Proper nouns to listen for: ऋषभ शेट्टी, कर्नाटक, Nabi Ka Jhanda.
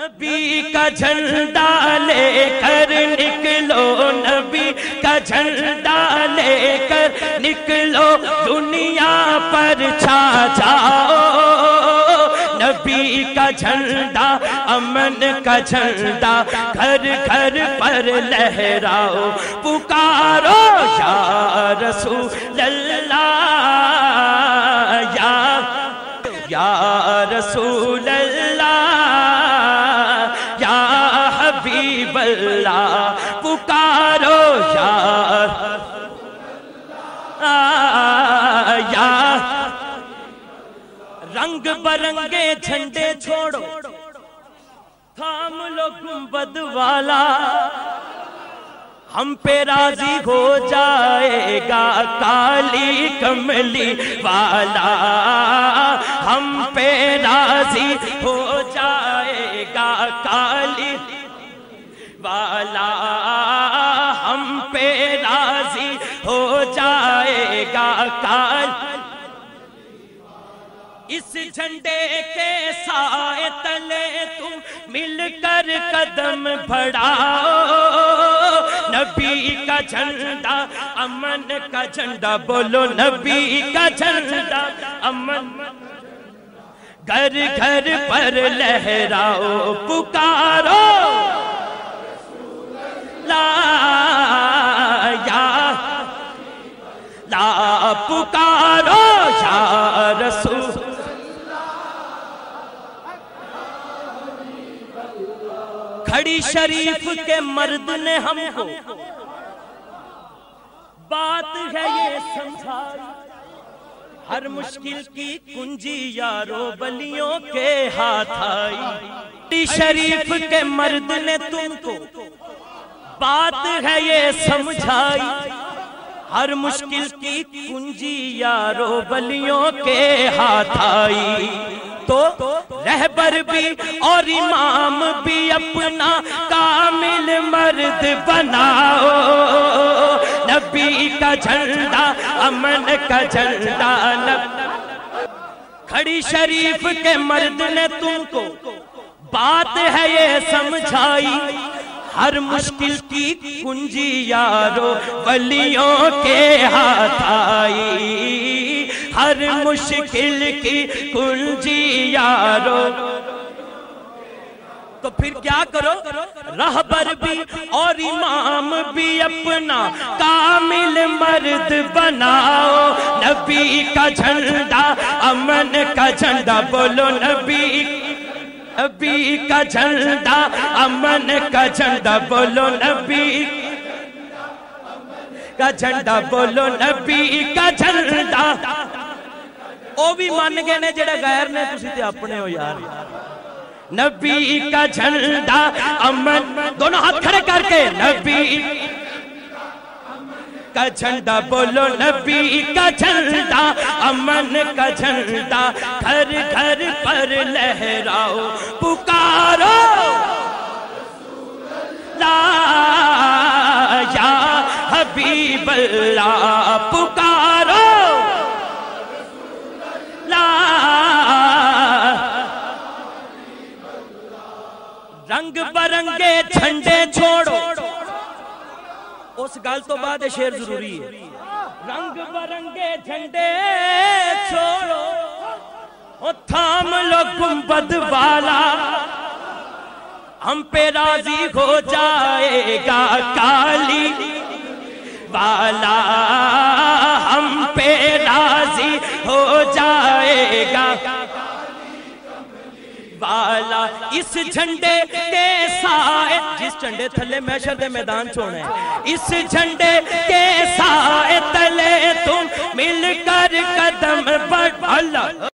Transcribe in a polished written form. नबी का झंडा लेकर निकलो, नबी का झंडा लेकर निकलो, दुनिया पर छा जाओ। नबी का झंडा अमन का झंडा घर घर पर लहराओ। पुकारो या रसूल अल्लाह, या रसूल पुकारो यार या। रंग बरंगे झंडे छोड़ो, थाम लो गुंबद वाला, हम पे राजी हो जाएगा काली कमली वाला, हम पे राजी हो जाएगा काली वाला, हम पे राजी हो जाएगा काल। इस झंडे के साए तले तुम मिलकर कदम बढ़ाओ। नबी का झंडा अमन का झंडा, बोलो नबी का झंडा अमन घर घर पर लहराओ। पुकारो ला पुकारो या रसूल खड़ी शरीफ के मर्द ने हमको बात है ये समझाई, हर मुश्किल की कुंजी यारो बलियों के हाथ आई। खड़ी शरीफ के मर्द ने तुमको बात है ये समझाई, हर मुश्किल की कुंजी यारो बलियों के हाथ आई। तो रहबर भी और इमाम भी अपना कामिल मर्द बनाओ। नबी का झंडा अमन का झंडा, खड़ी शरीफ के मर्द ने तुमको बात है ये समझाई, हर मुश्किल की कुंजी यारो बलियों के हाथ आई, हर मुश्किल की कुंजी यारो। तो फिर क्या करो, रहबर भी और इमाम भी अपना कामिल मर्द बनाओ। नबी का झंडा अमन का झंडा, बोलो नबी का झंडा अमन का झंडा, बोलो नबी का झंडा, बोलो नबी का झंडा। वो भी मान गए ने जेड़ा गैर ने, तुसी ते अपने हो यार। नबी का झंडा अमन, दोनों हाथ खड़े करके नबी का झंडा, बोलो नबी का झंडा अमन का झंडा घर घर पर लहराओ। पुकारो ला या हबीब अल्लाह, पुकारो ला। रंग बरंगे झंडे छोड़ो, उस गल तो बाद शेर जरूरी है। रंग बरंगे झंडे छोड़ो, ओ थाम लो गुंबद वाला, हम पे राजी हो जाएगा काली वाला, हम पे राजी हो जाएगा वाला। इस झंडे के साए, जिस झंडे थले महशर दे मैदान छोड़े, इस झंडे के साए तले तुम मिलकर कदम बढ़। अल्लाह